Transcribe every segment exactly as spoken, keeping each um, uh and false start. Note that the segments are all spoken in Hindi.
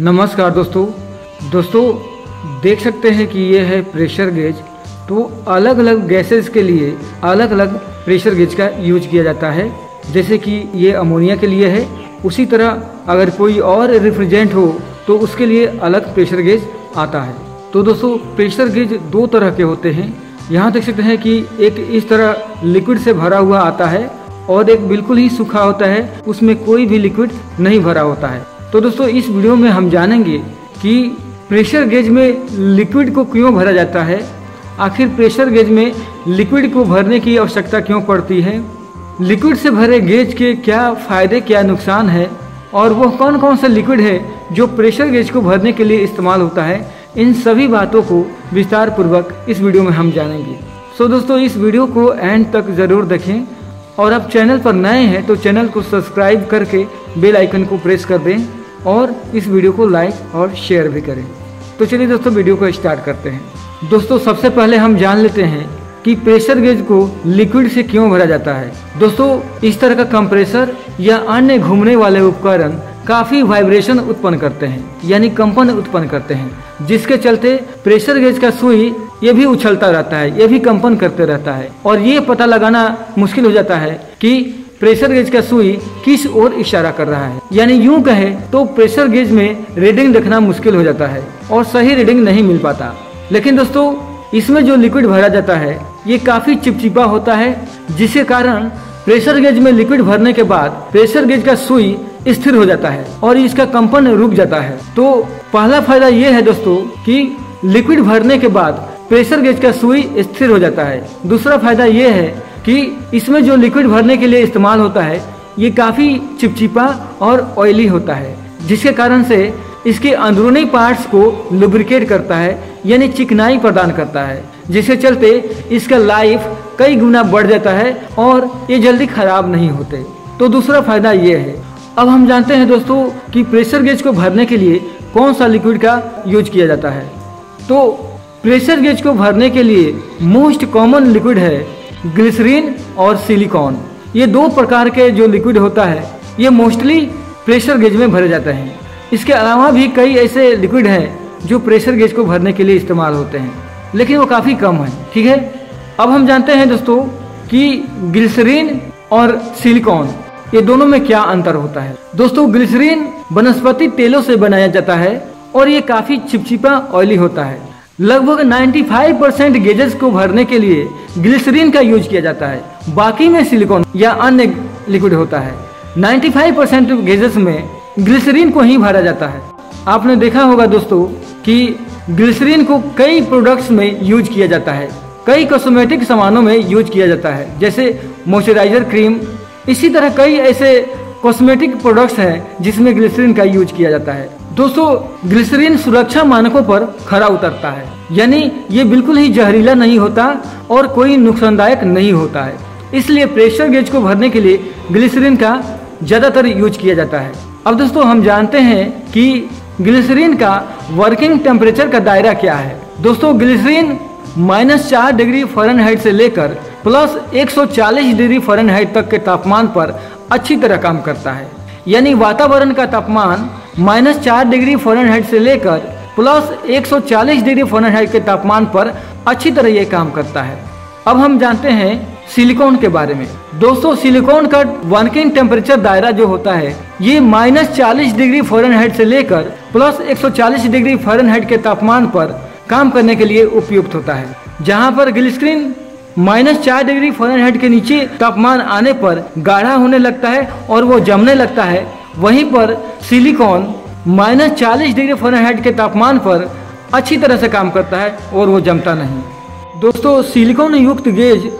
नमस्कार दोस्तों दोस्तों देख सकते हैं कि ये है प्रेशर गेज। तो अलग अलग गैसेस के लिए अलग अलग प्रेशर गेज का यूज किया जाता है। जैसे कि ये अमोनिया के लिए है, उसी तरह अगर कोई और रेफ्रिजरेंट हो तो उसके लिए अलग प्रेशर गेज आता है। तो दोस्तों प्रेशर गेज दो तरह के होते हैं। यहाँ देख सकते हैं कि एक इस तरह लिक्विड से भरा हुआ आता है और एक बिल्कुल ही सूखा होता है, उसमें कोई भी लिक्विड नहीं भरा होता है। तो दोस्तों इस वीडियो में हम जानेंगे कि प्रेशर गेज में लिक्विड को क्यों भरा जाता है, आखिर प्रेशर गेज में लिक्विड को भरने की आवश्यकता क्यों पड़ती है, लिक्विड से भरे गेज के क्या फ़ायदे क्या नुकसान है, और वह कौन कौन सा लिक्विड है जो प्रेशर गेज को भरने के लिए इस्तेमाल होता है। इन सभी बातों को विस्तार पूर्वक इस वीडियो में हम जानेंगे। सो दोस्तों इस वीडियो को एंड तक ज़रूर देखें, और आप चैनल पर नए हैं तो चैनल को सब्सक्राइब करके बेल आइकन को प्रेस कर दें और इस वीडियो को लाइक और शेयर भी करें। तो चलिए दोस्तों वीडियो को स्टार्ट करते हैं। दोस्तों सबसे पहले हम जान लेते हैं कि प्रेशर गेज को लिक्विड से क्यों भरा जाता है। दोस्तों इस तरह का कंप्रेसर या अन्य घूमने वाले उपकरण काफ़ी वाइब्रेशन उत्पन्न करते हैं, यानी कंपन उत्पन्न करते हैं, जिसके चलते प्रेशर गेज का सुई ये भी उछलता रहता है, ये भी कंपन करते रहता है, और ये पता लगाना मुश्किल हो जाता है कि प्रेशर गेज का सुई किस ओर इशारा कर रहा है। यानी यूं कहे तो प्रेशर गेज में रीडिंग देखना मुश्किल हो जाता है और सही रीडिंग नहीं मिल पाता। लेकिन दोस्तों इसमें जो लिक्विड भरा जाता है ये काफ़ी चिपचिपा होता है, जिसके कारण प्रेशर गेज में लिक्विड भरने के बाद प्रेशर गेज का सुई स्थिर हो जाता है और इसका कंपन रुक जाता है। तो पहला फायदा ये है दोस्तों कि लिक्विड भरने के बाद प्रेशर गेज का सुई स्थिर हो जाता है। दूसरा फायदा ये है कि इसमें जो लिक्विड भरने के लिए इस्तेमाल होता है ये काफ़ी चिपचिपा और ऑयली होता है, जिसके कारण से इसके अंदरूनी पार्ट्स को लुब्रिकेट करता है, यानी चिकनाई प्रदान करता है, जिसके चलते इसका लाइफ कई गुना बढ़ जाता है और ये जल्दी खराब नहीं होते। तो दूसरा फायदा ये है। अब हम जानते हैं दोस्तों कि प्रेशर गेज को भरने के लिए कौन सा लिक्विड का यूज किया जाता है। तो प्रेशर गेज को भरने के लिए मोस्ट कॉमन लिक्विड है ग्लिसरीन और सिलिकॉन। ये दो प्रकार के जो लिक्विड होता है ये मोस्टली प्रेशर गेज में भरे जाते हैं। इसके अलावा भी कई ऐसे लिक्विड हैं जो प्रेशर गेज को भरने के लिए इस्तेमाल होते हैं, लेकिन वो काफ़ी कम है। ठीक है, अब हम जानते हैं दोस्तों कि ग्लिसरीन और सिलिकॉन ये दोनों में क्या अंतर होता है। दोस्तों ग्लिसरीन वनस्पति तेलों से बनाया जाता है और ये काफ़ी चिपचिपा ऑयली होता है। लगभग पचानवे परसेंट गेजेस को भरने के लिए ग्लिसरीन का यूज किया जाता है, बाकी में सिलिकॉन या अन्य लिक्विड होता है। पचानवे परसेंट गेजेस में ग्लिसरीन को ही भरा जाता है। आपने देखा होगा दोस्तों कि ग्लिसरीन को कई प्रोडक्ट्स में यूज किया जाता है, कई कॉस्मेटिक सामानों में यूज किया जाता है, जैसे मॉइस्चराइजर क्रीम। इसी तरह कई ऐसे कॉस्मेटिक प्रोडक्ट्स हैं जिसमें ग्लिसरीन का यूज किया जाता है। दोस्तों ग्लिसरीन सुरक्षा मानकों पर खरा उतरता है, यानी ये बिल्कुल ही जहरीला नहीं होता और कोई नुकसानदायक नहीं होता है, इसलिए प्रेशर गेज को भरने के लिए ग्लिसरीन का ज़्यादातर यूज किया जाता है। अब दोस्तों हम जानते हैं कि ग्लिसरीन का वर्किंग टेम्परेचर का दायरा क्या है। दोस्तों ग्लिसरीन माइनस चार डिग्री फ़ारेनहाइट से लेकर प्लस एक सौ चालीस डिग्री फ़ारेनहाइट तक के तापमान पर अच्छी तरह काम करता है। यानी वातावरण का तापमान माइनस चार डिग्री फ़ारेनहाइट से लेकर प्लस एक सौ चालीस डिग्री फ़ारेनहाइट के तापमान पर अच्छी तरह ये काम करता है। अब हम जानते हैं सिलिकॉन के बारे में। दोस्तों सिलिकॉन का वर्किंग टेम्परेचर दायरा जो होता है ये माइनस चालीस डिग्री फ़ारेनहाइट से लेकर प्लस एक सौ चालीस डिग्री फ़ारेनहाइट के तापमान पर काम करने के लिए उपयुक्त होता है। जहाँ पर ग्लिसरीन माइनस चार डिग्री फ़ारेनहाइट के नीचे तापमान आने पर गाढ़ा होने लगता है और वो जमने लगता है, वहीं पर सिलिकॉन माइनस चालीस डिग्री फ़ारेनहाइट के तापमान पर अच्छी तरह से काम करता है और वो जमता नहीं। दोस्तों सिलिकॉन युक्त गेज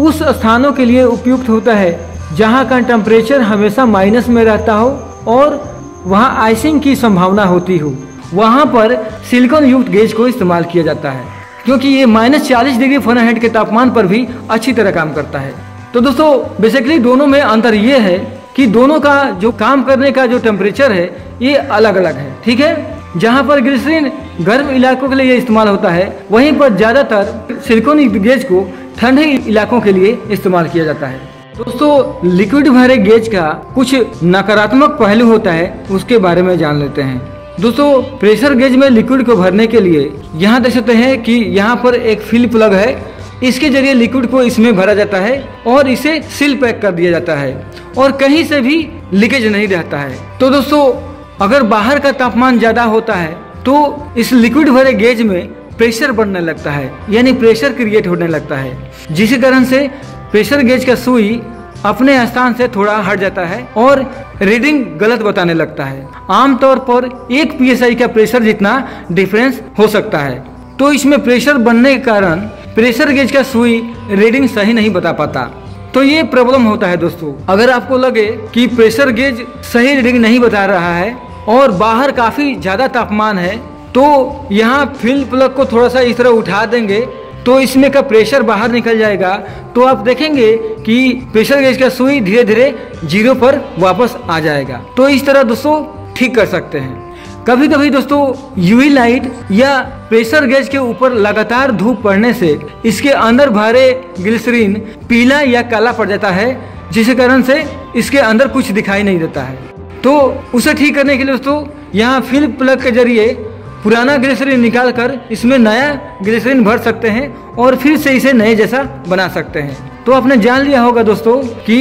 उस स्थानों के लिए उपयुक्त होता है जहां का टेम्परेचर हमेशा माइनस में रहता हो और वहां आइसिंग की संभावना होती हो, वहां पर सिलिकॉन युक्त गेज को इस्तेमाल किया जाता है, क्योंकि ये माइनस चालीस डिग्री फ़ारेनहाइट के तापमान पर भी अच्छी तरह काम करता है। तो दोस्तों बेसिकली दोनों में अंतर ये है कि दोनों का जो काम करने का जो टेम्परेचर है ये अलग अलग है। ठीक है, जहाँ पर ग्लिसरीन गर्म इलाकों के लिए इस्तेमाल होता है, वहीं पर ज़्यादातर सिलिकॉन युक्त गेज को ठंडे इलाकों के लिए इस्तेमाल किया जाता है। दोस्तों लिक्विड भरे गेज का कुछ नकारात्मक पहलू होता है, उसके बारे में जान लेते हैं। दोस्तों प्रेशर गेज में लिक्विड को भरने के लिए यहाँ देख सकते हैं कि यहाँ पर एक फिल प्लग है, इसके जरिए लिक्विड को इसमें भरा जाता है और इसे सील पैक कर दिया जाता है और कहीं से भी लीकेज नहीं रहता है। तो दोस्तों अगर बाहर का तापमान ज़्यादा होता है तो इस लिक्विड भरे गेज में प्रेशर बढ़ने लगता है, यानी प्रेशर क्रिएट होने लगता है, जिसके कारण से प्रेशर गेज का सुई अपने स्थान से थोड़ा हट जाता है और रीडिंग गलत बताने लगता है। आमतौर पर एक पीएसआई का प्रेशर जितना डिफरेंस हो सकता है। तो इसमें प्रेशर बनने के कारण प्रेशर गेज का सुई रीडिंग सही नहीं बता पाता। तो ये प्रॉब्लम होता है दोस्तों। अगर आपको लगे कि प्रेशर गेज सही रीडिंग नहीं बता रहा है और बाहर काफ़ी ज़्यादा तापमान है तो यहाँ फील्ड प्लग को थोड़ा सा इस तरह उठा देंगे तो इसमें का प्रेशर बाहर निकल जाएगा। तो आप देखेंगे कि प्रेशर गेज का सुई धीरे धीरे जीरो पर वापस आ जाएगा। तो इस तरह दोस्तों ठीक कर सकते हैं। कभी कभी दोस्तों यूवी लाइट या प्रेशर गेज के ऊपर लगातार धूप पड़ने से इसके अंदर भरे ग्लिसरीन पीला या काला पड़ जाता है, जिसके कारण से इसके अंदर कुछ दिखाई नहीं देता है। तो उसे ठीक करने के लिए दोस्तों यहाँ फिल प्लग के जरिए पुराना ग्लिसरीन निकाल कर इसमें नया ग्लिसरीन भर सकते हैं और फिर से इसे नए जैसा बना सकते हैं। तो आपने जान लिया होगा दोस्तों कि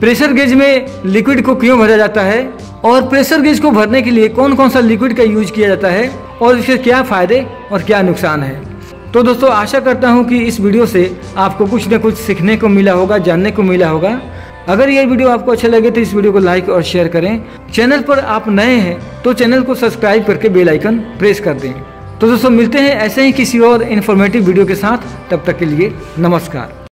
प्रेशर गेज में लिक्विड को क्यों भरा जाता है और प्रेशर गेज को भरने के लिए कौन कौन सा लिक्विड का यूज किया जाता है और इसके क्या फ़ायदे और क्या नुकसान है। तो दोस्तों आशा करता हूँ कि इस वीडियो से आपको कुछ न कुछ सीखने को मिला होगा, जानने को मिला होगा। अगर ये वीडियो आपको अच्छा लगे तो इस वीडियो को लाइक और शेयर करें। चैनल पर आप नए हैं तो चैनल को सब्सक्राइब करके बेल आइकन प्रेस कर दें। तो दोस्तों मिलते हैं ऐसे ही किसी और इन्फॉर्मेटिव वीडियो के साथ, तब तक के लिए नमस्कार।